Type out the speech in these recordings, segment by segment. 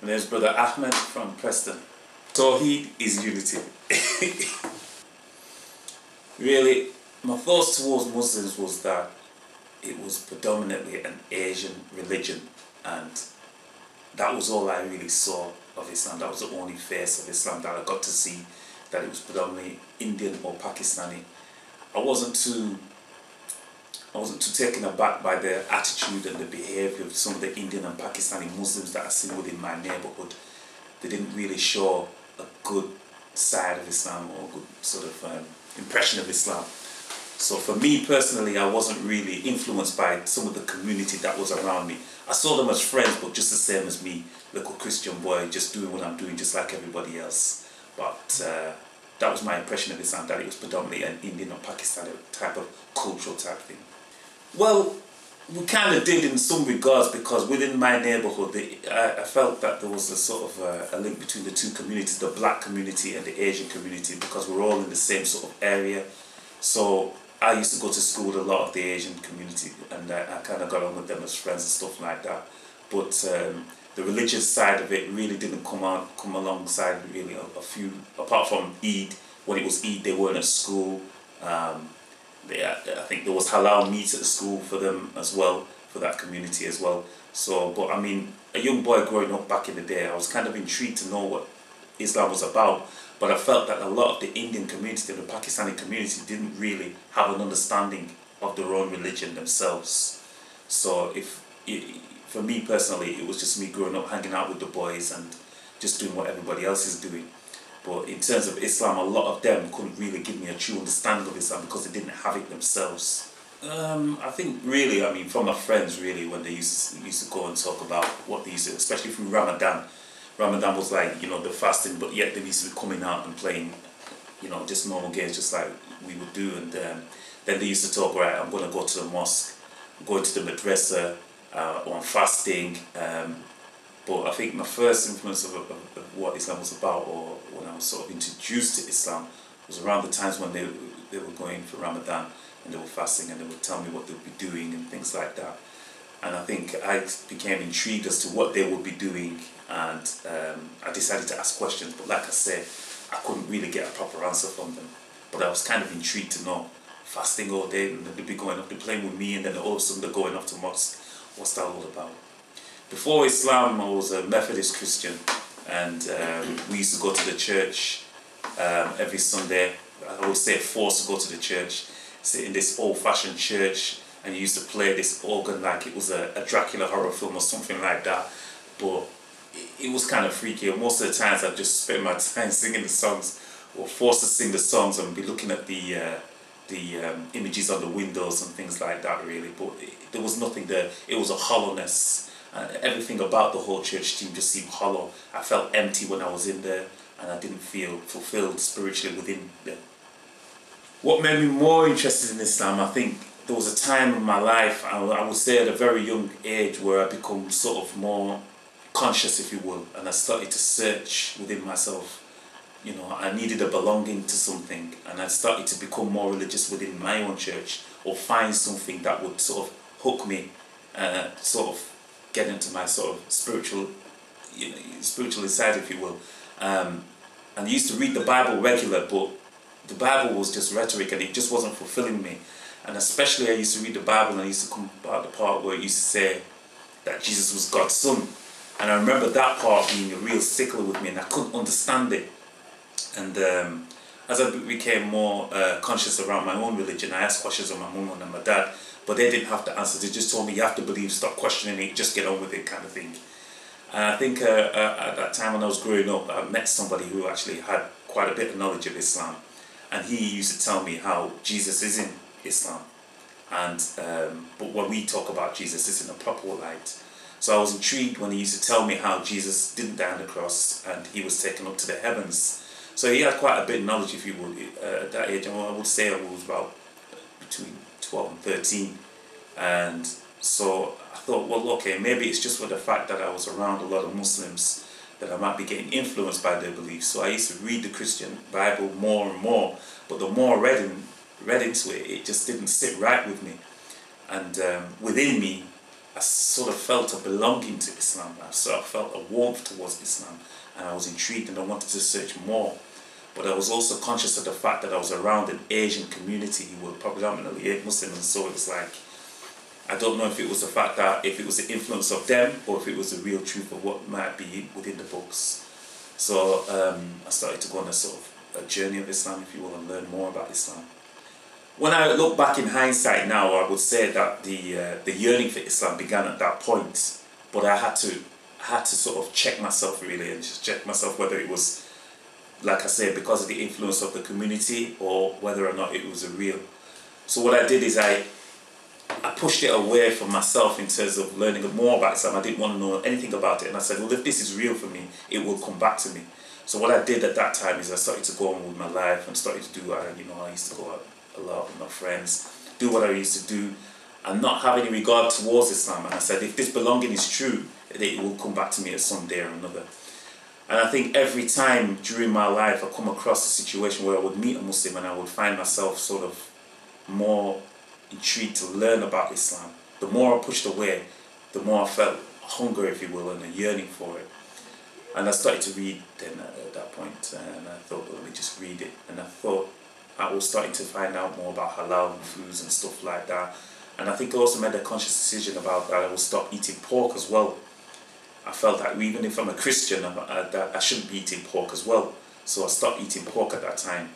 And there's Brother Ahmed from Preston. Tawheed is unity. Really, my thoughts towards Muslims was that it was predominantly an Asian religion, and that was all I really saw of Islam. That was the only face of Islam that I got to see, that it was predominantly Indian or Pakistani. I wasn't too taken aback by the attitude and the behaviour of some of the Indian and Pakistani Muslims that I see within my neighbourhood. They didn't really show a good side of Islam or a good sort of impression of Islam. So for me personally, I wasn't really influenced by some of the community that was around me. I saw them as friends, but just the same as me, local Christian boy, just doing what I'm doing, just like everybody else. But that was my impression of Islam, that it was predominantly an Indian or Pakistani type of cultural type thing. Well, we kind of did in some regards, because within my neighbourhood, I felt that there was a sort of a link between the two communities, the black community and the Asian community, because we're all in the same sort of area. So I used to go to school with a lot of the Asian community, and I kind of got on with them as friends and stuff like that. But the religious side of it really didn't come alongside really a few, apart from Eid. When it was Eid, they weren't at school. I think there was halal meat at the school for them as well, for that community as well. So, but I mean, a young boy growing up back in the day, I was kind of intrigued to know what Islam was about. But I felt that a lot of the Indian community and the Pakistani community didn't really have an understanding of their own religion themselves. So for me personally, it was just me growing up, hanging out with the boys and just doing what everybody else is doing. But in terms of Islam, a lot of them couldn't really give me a true understanding of Islam because they didn't have it themselves. I think really, I mean, from my friends really, when they used to go and talk about what they used to, especially through Ramadan. Ramadan was like, you know, the fasting, but yet they used to be coming out and playing, you know, just normal games, just like we would do. And then they used to talk, right, I'm going to go to the mosque, I'm going to the madrasa, on fasting. But I think my first influence of what Islam was about, or when I was sort of introduced to Islam, was around the times when they were going for Ramadan and they were fasting, and they would tell me what they would be doing and things like that. And I think I became intrigued as to what they would be doing, and I decided to ask questions, but like I said, I couldn't really get a proper answer from them. But I was kind of intrigued to know, fasting all day, and they'd be going up, they're playing with me, and then all of a sudden they're going off to mosque. What's that all about? Before Islam, I was a Methodist Christian, and we used to go to the church every Sunday. I would say forced to go to the church, sit in this old-fashioned church, and you used to play this organ like it was a Dracula horror film or something like that. But it was kind of freaky, and most of the times I just spent my time singing the songs, or forced to sing the songs, and be looking at the images on the windows and things like that really. But there was nothing there, it was a hollowness. Everything about the whole church team just seemed hollow. I felt empty when I was in there, and I didn't feel fulfilled spiritually within there. What made me more interested in Islam, I think, there was a time in my life, I would say at a very young age, where I become sort of more conscious, if you will, and I started to search within myself. You know, I needed a belonging to something, and I started to become more religious within my own church, or find something that would sort of hook me, sort of get into my sort of spiritual, you know, spiritual side, if you will. And I used to read the Bible regular, but the Bible was just rhetoric, and it just wasn't fulfilling me. And especially I used to read the Bible, and I used to come about the part where it used to say that Jesus was God's son. And I remember that part being a real stickler with me, and I couldn't understand it. And as I became more conscious around my own religion, I asked questions of my mum and my dad, but they didn't have the answers. They just told me, you have to believe, stop questioning it, just get on with it kind of thing. And I think at that time when I was growing up, I met somebody who actually had quite a bit of knowledge of Islam. And he used to tell me how Jesus isn't Islam, and but when we talk about Jesus, it's in a proper light. So I was intrigued when he used to tell me how Jesus didn't die on the cross and he was taken up to the heavens. So he had quite a bit of knowledge, if you would, at that age. I would say I was about between 12 and 13, and so I thought, well, okay, maybe it's just for the fact that I was around a lot of Muslims that I might be getting influenced by their beliefs. So I used to read the Christian Bible more and more, but the more I read into it, it just didn't sit right with me. And within me, I sort of felt a belonging to Islam. I sort of felt a warmth towards Islam, and I was intrigued and I wanted to search more. But I was also conscious of the fact that I was around an Asian community who were predominantly Muslim, and so it's like, I don't know if it was the fact that, if it was the influence of them, or if it was the real truth of what might be within the books. So I started to go on a sort of a journey of Islam, if you will, and learn more about Islam. When I look back in hindsight now, I would say that the yearning for Islam began at that point, but I had to sort of check myself really, and just check myself whether it was, like I said, because of the influence of the community, or whether or not it was a real. So what I did is I pushed it away from myself in terms of learning more about Islam. I didn't want to know anything about it, and I said, well, if this is real for me, it will come back to me. So what I did at that time is I started to go on with my life and started to do, I used to go out a lot with my friends, do what I used to do, and not have any regard towards Islam. And I said, if this belonging is true, it will come back to me at some day or another. And I think every time during my life I come across a situation where I would meet a Muslim and I would find myself sort of more intrigued to learn about Islam. The more I pushed away, the more I felt hunger, if you will, and a yearning for it. And I started to read then at that point, and I thought, well, let me just read it. And I thought, I was starting to find out more about halal foods and stuff like that. And I think I also made a conscious decision about that I will stop eating pork as well. I felt that even if I'm a Christian, that I shouldn't be eating pork as well. So I stopped eating pork at that time.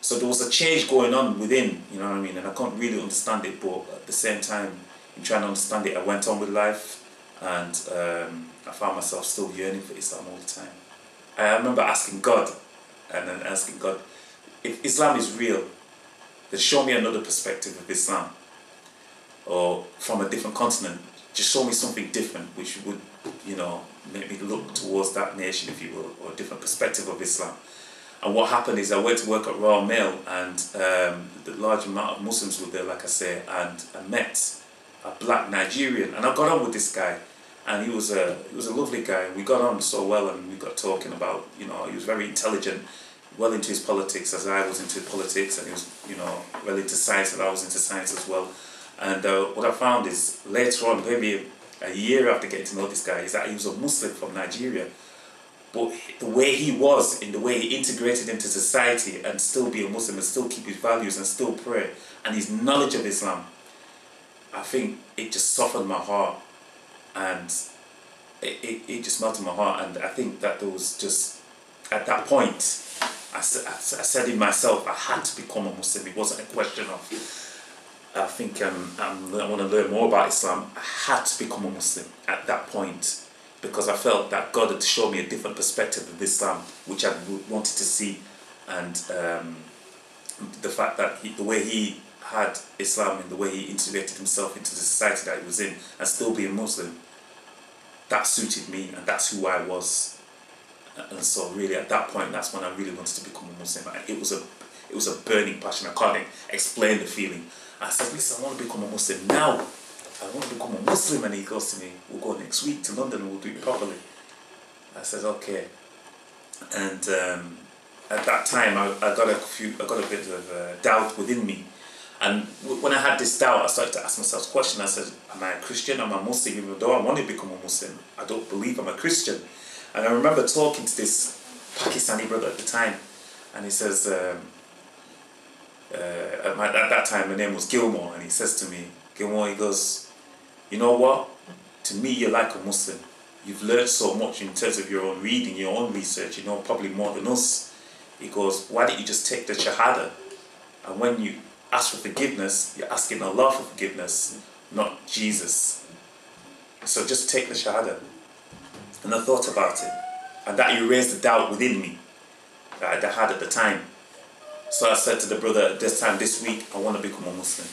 So there was a change going on within, you know what I mean? And I can't really understand it, but at the same time, in trying to understand it, I went on with life, and I found myself still yearning for Islam all the time. I remember asking God, and then asking God, if Islam is real, then show me another perspective of Islam, or from a different continent. Just show me something different, which would, you know, make me look towards that nation, if you will, or a different perspective of Islam. And what happened is I went to work at Royal Mail, and the large amount of Muslims were there, like I say, and I met a black Nigerian, and I got on with this guy, and he was a lovely guy. We got on so well, and we got talking about, you know, he was very intelligent, well into his politics as I was into politics, and he was, you know, well into science and I was into science as well. And what I found is later on, maybe a year after getting to know this guy, is that he was a Muslim from Nigeria. But the way he was, in the way he integrated into society and still be a Muslim and still keep his values and still pray, and his knowledge of Islam, I think it just softened my heart, and it just melted my heart. And I think that there was just, at that point, I said in myself, I had to become a Muslim. It wasn't a question of, I think I want to learn more about Islam. I had to become a Muslim at that point, because I felt that God had shown me a different perspective of Islam, which I wanted to see. And the fact that the way he had Islam and the way he integrated himself into the society that he was in and still being Muslim, that suited me, and that's who I was. And so really at that point, that's when I really wanted to become a Muslim. It was a burning passion. I can't explain the feeling. I said, listen, I want to become a Muslim now. I want to become a Muslim. And he goes to me, we'll go next week to London and we'll do it properly. I said, okay. And at that time, I got a bit of doubt within me. And when I had this doubt, I started to ask myself a question. I said, am I a Christian? Am I a Muslim? Even though I want to become a Muslim, I don't believe I'm a Christian. And I remember talking to this Pakistani brother at the time, and he says, at that time my name was Gilmore, and he says to me, Gilmore, he goes, you know what, to me you're like a Muslim. You've learned so much in terms of your own reading, your own research, you know probably more than us. He goes, why don't you just take the Shahada, and when you ask for forgiveness, you're asking Allah for forgiveness, not Jesus. So just take the Shahada. And I thought about it, and that erased the doubt within me that I had at the time. So I said to the brother, this time, this week, I want to become a Muslim.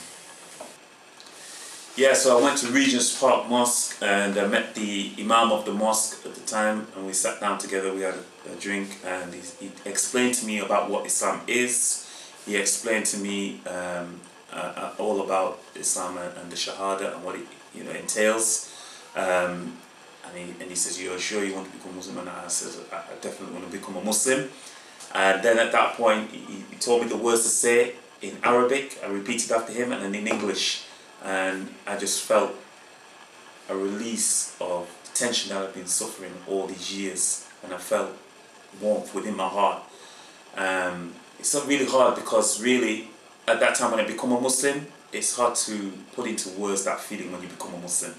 Yeah, so I went to Regent's Park Mosque, and I met the Imam of the mosque at the time, and we sat down together, we had a drink, and he explained to me about what Islam is. He explained to me all about Islam and the Shahada and what it, you know, entails. And he says, you're sure you want to become a Muslim? And I said, I definitely want to become a Muslim. And then at that point, he told me the words to say in Arabic. I repeated after him, and then in English. And I just felt, I a release of tension that I've been suffering all these years, and I felt warmth within my heart. It's not really hard, because really at that time when I become a Muslim, it's hard to put into words that feeling when you become a Muslim.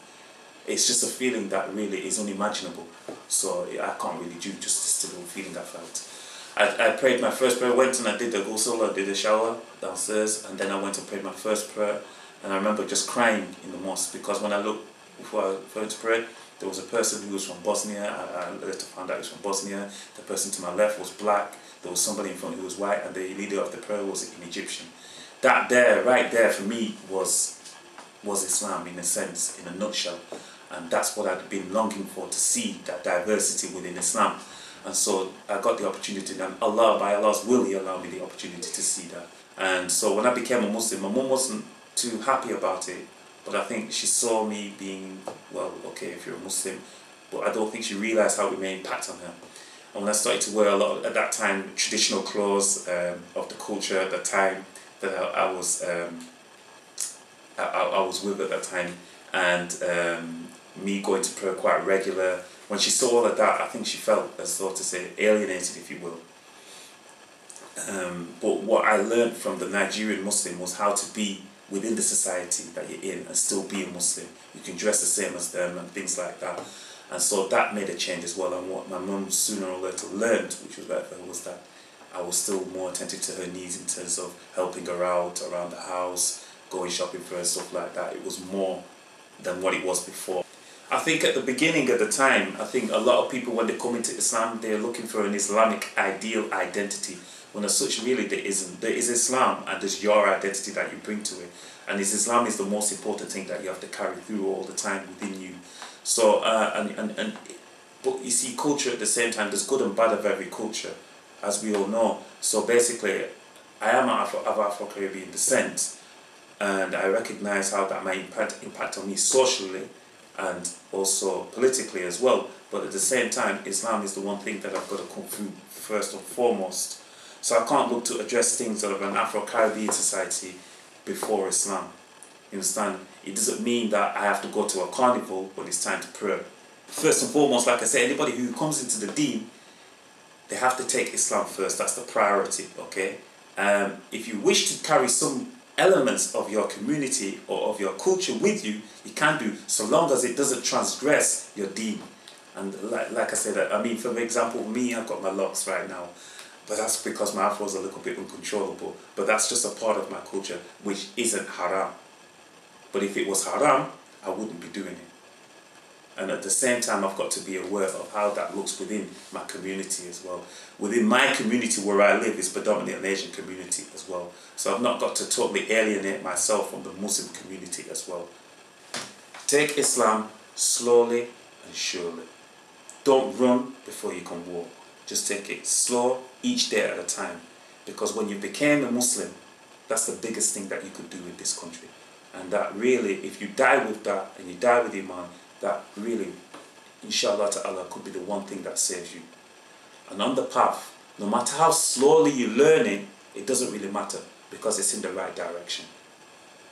It's just a feeling that really is unimaginable, so I can't really do justice to the feeling I felt. I prayed my first prayer, went and I did the ghusl, I did the shower downstairs, and then I went and prayed my first prayer, and I remember just crying in the mosque, because when I looked, before I went to pray, there was a person who was from Bosnia. I later found out he was from Bosnia. The person to my left was black, there was somebody in front who was white, and the leader of the prayer was an Egyptian. That there, right there for me was Islam, in a sense, in a nutshell. And that's what I'd been longing for, to see that diversity within Islam. And so I got the opportunity, and Allah, by Allah's will, He allowed me the opportunity to see that. And so when I became a Muslim, my mum wasn't too happy about it, but I think she saw me being, well, okay, if you're a Muslim, but I don't think she realised how it made an impact on her. And when I started to wear a lot of, at that time, traditional clothes of the culture at that time that I was with at that time, and me going to prayer quite regular, when she saw all of that, I think she felt, as though to say, alienated, if you will. But what I learned from the Nigerian Muslim was how to be within the society that you're in and still be a Muslim. You can dress the same as them and things like that. And so that made a change as well. And what my mum sooner or later learned, which was better, was that I was still more attentive to her needs in terms of helping her out around the house, going shopping for her, stuff like that. It was more than what it was before. I think at the beginning of the time, I think a lot of people, when they come into Islam, they're looking for an Islamic ideal identity, when as such really there isn't. There is Islam, and there's your identity that you bring to it. And Islam is the most important thing that you have to carry through all the time within you. So, but you see, culture at the same time, there's good and bad of every culture, as we all know. So basically, I am of Afro-Caribbean descent, and I recognise how that might impact on me socially and also politically as well. But at the same time, Islam is the one thing that I've got to come through first and foremost. So I can't look to address things out of an Afro-Caribbean society before Islam. You understand? It doesn't mean that I have to go to a carnival when it's time to pray. First and foremost, like I said, anybody who comes into the deen, they have to take Islam first. That's the priority, okay? If you wish to carry some elements of your community or of your culture with you, you can do, so long as it doesn't transgress your deen. And like I said, I mean, for example, me, I've got my locks right now, but that's because my afro is a little bit uncontrollable. But that's just a part of my culture which isn't haram. But if it was haram, I wouldn't be doing it. And at the same time, I've got to be aware of how that looks within my community as well. Within my community where I live is predominantly an Asian community as well. So I've not got to totally alienate myself from the Muslim community as well. Take Islam slowly and surely. Don't run before you can walk. Just take it slow, each day at a time. Because when you became a Muslim, that's the biggest thing that you could do in this country. And that really, if you die with that, and you die with Iman, that really, inshallah ta'ala, could be the one thing that saves you. And on the path, no matter how slowly you learn it, it doesn't really matter, because it's in the right direction.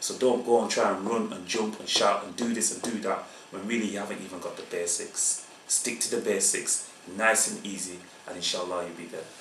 So don't go and try and run and jump and shout and do this and do that, when really you haven't even got the basics. Stick to the basics, nice and easy, and inshallah you'll be there.